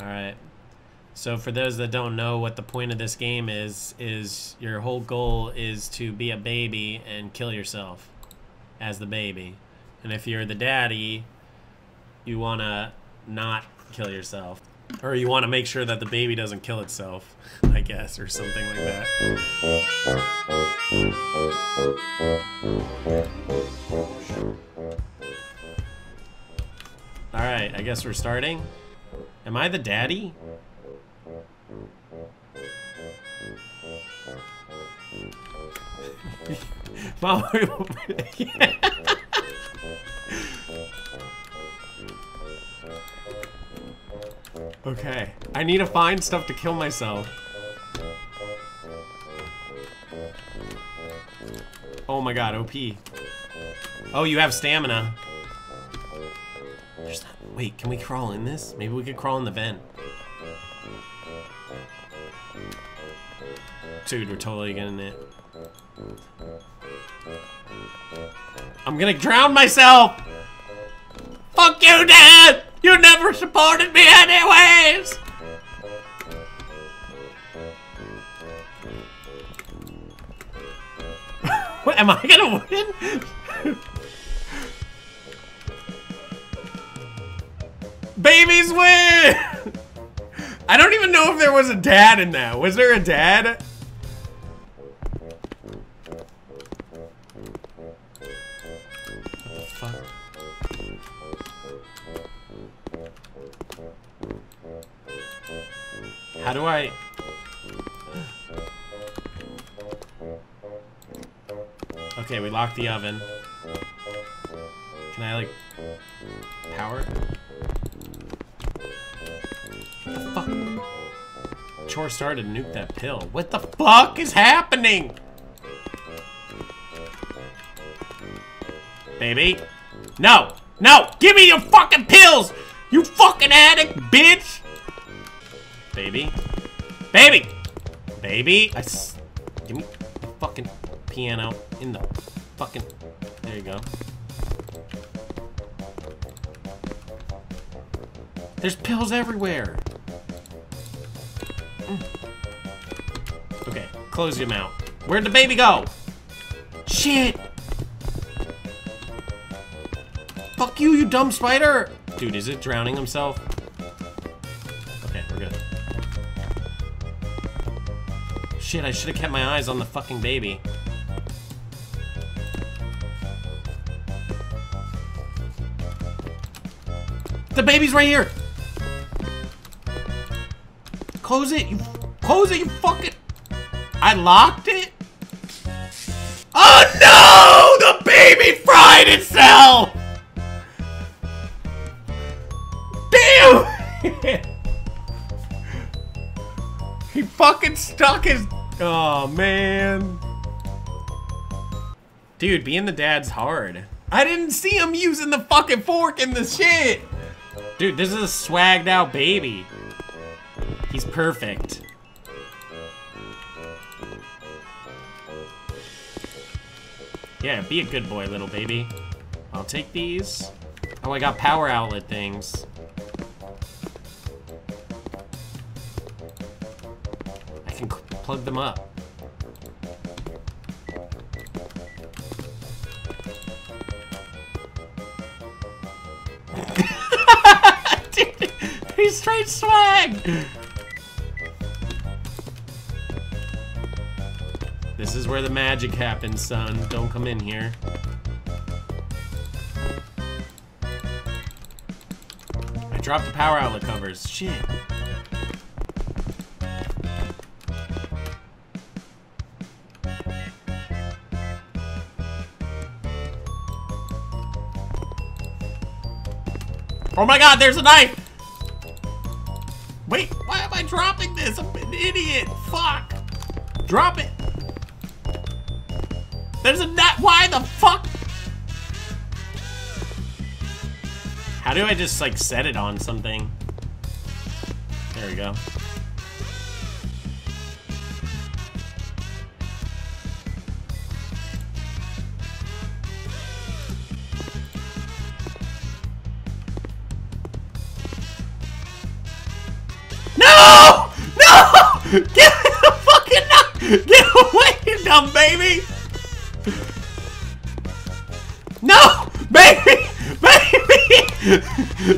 Alright. So for those that don't know what the point of this game is your whole goal is to be a baby and kill yourself as the baby. And if you're the daddy, you want to not kill yourself. Or you want to make sure that the baby doesn't kill itself, I guess, or something like that. Alright, I guess we're starting. Am I the daddy? Mom, yeah. Okay, I need to find stuff to kill myself. Oh my god, OP. Oh, you have stamina. There's not, wait, can we crawl in this? Maybe we could crawl in the vent. Dude, we're totally getting it. I'm gonna drown myself! Fuck you, Dad! You never supported me anyways! What, am I gonna win? Babies win! I don't even know if there was a dad in that. Was there a dad? How do I... Okay, we locked the oven. Can I, like... power? What the fuck? Chore started to nuke that pill. What the fuck is happening? Baby? No! No! Give me your fucking pills! You fucking addict, bitch! Baby. Baby! Baby! Give me the fucking piano in the fucking... There you go. There's pills everywhere! Okay, close him out. Where'd the baby go? Shit! Fuck you, you dumb spider! Dude, is it drowning himself? Shit, I should have kept my eyes on the fucking baby. The baby's right here! Close it, you... Close it, you fucking... I locked it? Oh no! The baby fried itself! Damn! He fucking stuck his... Oh man. Dude, being the dad's hard. I didn't see him using the fucking fork in the shit. Dude, this is a swagged out baby. He's perfect. Yeah, be a good boy, little baby. I'll take these. Oh, I got power outlet things. Plug them up. Dude, he's straight swag. This is where the magic happens, son. Don't come in here. I dropped the power outlet covers. Shit. Oh my god, there's a knife! Wait, why am I dropping this? I'm an idiot! Fuck! Drop it! There's a knife! Why the fuck? How do I just, like, set it on something? There we go. Get the fucking knock! Get away, you dumb baby! No! Baby! Baby!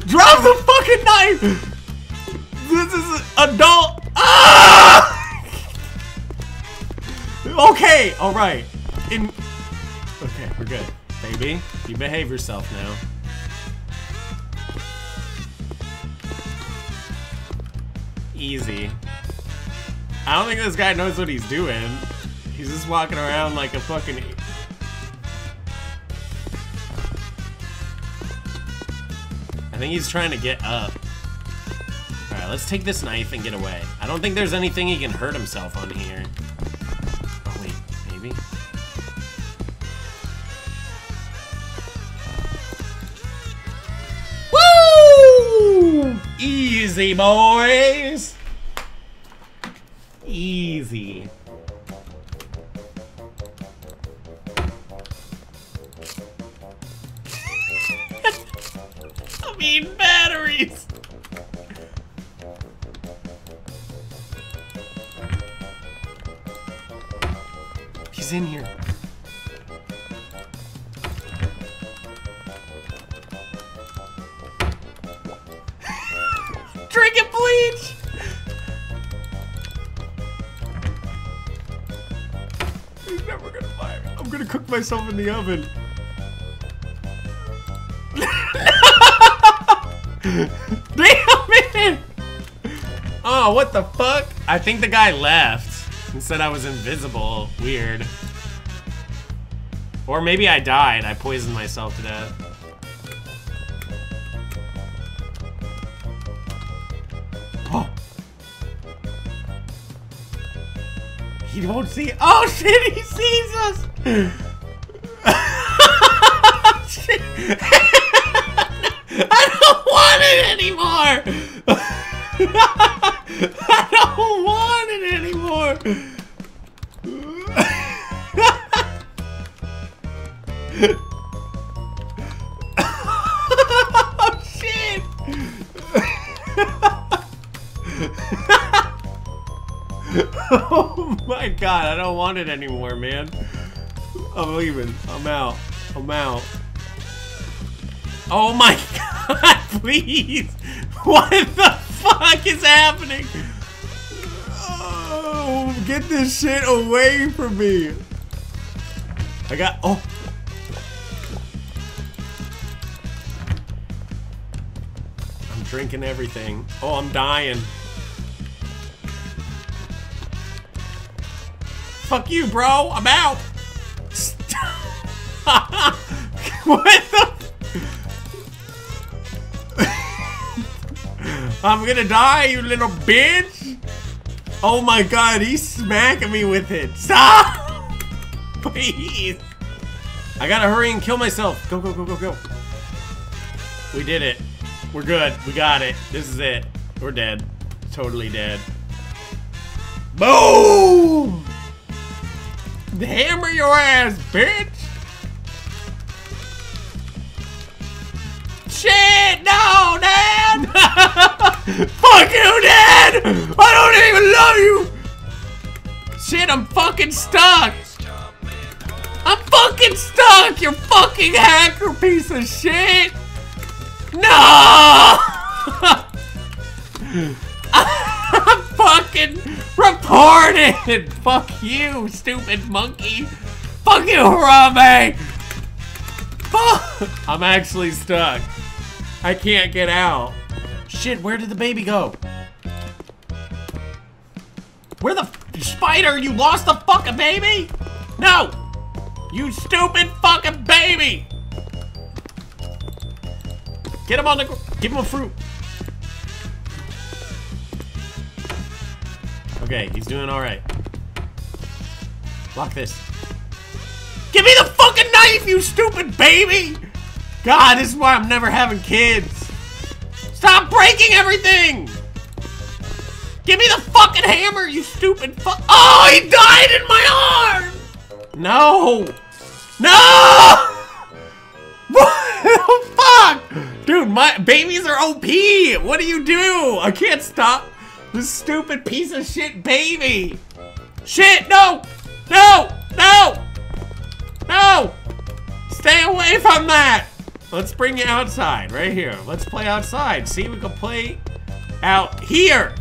Drop the fucking knife! This is adult. Ah! Okay, alright. Okay, we're good. Baby, you behave yourself now. Easy. I don't think this guy knows what he's doing. He's just walking around like a fucking... I think he's trying to get up. Alright, let's take this knife and get away. I don't think there's anything he can hurt himself on here. Oh wait, maybe? Woo! Easy, boys! Easy. Batteries. He's in here. Drink it, bleach. He's never gonna fire me. I'm gonna cook myself in the oven. Damn it! Oh, what the fuck? I think the guy left and said I was invisible. Weird. Or maybe I died. I poisoned myself to death. Oh! He won't see. Oh shit! He sees us. Shit. Anymore. I don't want it anymore. Oh shit. Oh my god, I don't want it anymore, man. I'm leaving. I'm out. I'm out. Oh my god, please. What the fuck is happening? Oh, get this shit away from me. I got, oh. I'm drinking everything. Oh, I'm dying. Fuck you, bro. I'm out. Stop. What the? I'm gonna die, you little bitch! Oh my god, he's smacking me with it. Stop! Please! I gotta hurry and kill myself. Go, go, go, go, go. We did it. We're good. We got it. This is it. We're dead. Totally dead. Boom! Hammer your ass, bitch! Shit! No, Dad! Fuck you, Dad! I don't even love you! Shit, I'm fucking stuck! I'm fucking stuck, you fucking hacker piece of shit! No! I'm fucking reported! Fuck you, stupid monkey! Fuck you, Harambe! Fuck! I'm actually stuck. I can't get out. Shit, where did the baby go? Where the spider? You lost the fucking baby? No! You stupid fucking baby! Get him on the, give him a fruit. Okay, he's doing all right. Lock this. Give me the fucking knife, you stupid baby! God, this is why I'm never having kids. Stop breaking everything! Give me the fucking hammer, you stupid fuck! Oh, he died in my arm! No! No! What the fuck? Dude, my babies are OP! What do you do? I can't stop. This stupid piece of shit baby! Shit! No! No! No! No! Stay away from that! Let's bring you outside, right here. Let's play outside. See, we can play out here!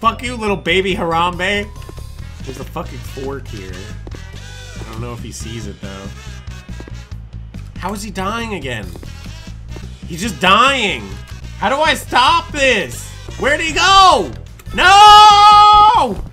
Fuck you, little baby Harambe. There's a fucking fork here. I don't know if he sees it, though. How is he dying again? He's just dying! How do I stop this? Where'd he go? No!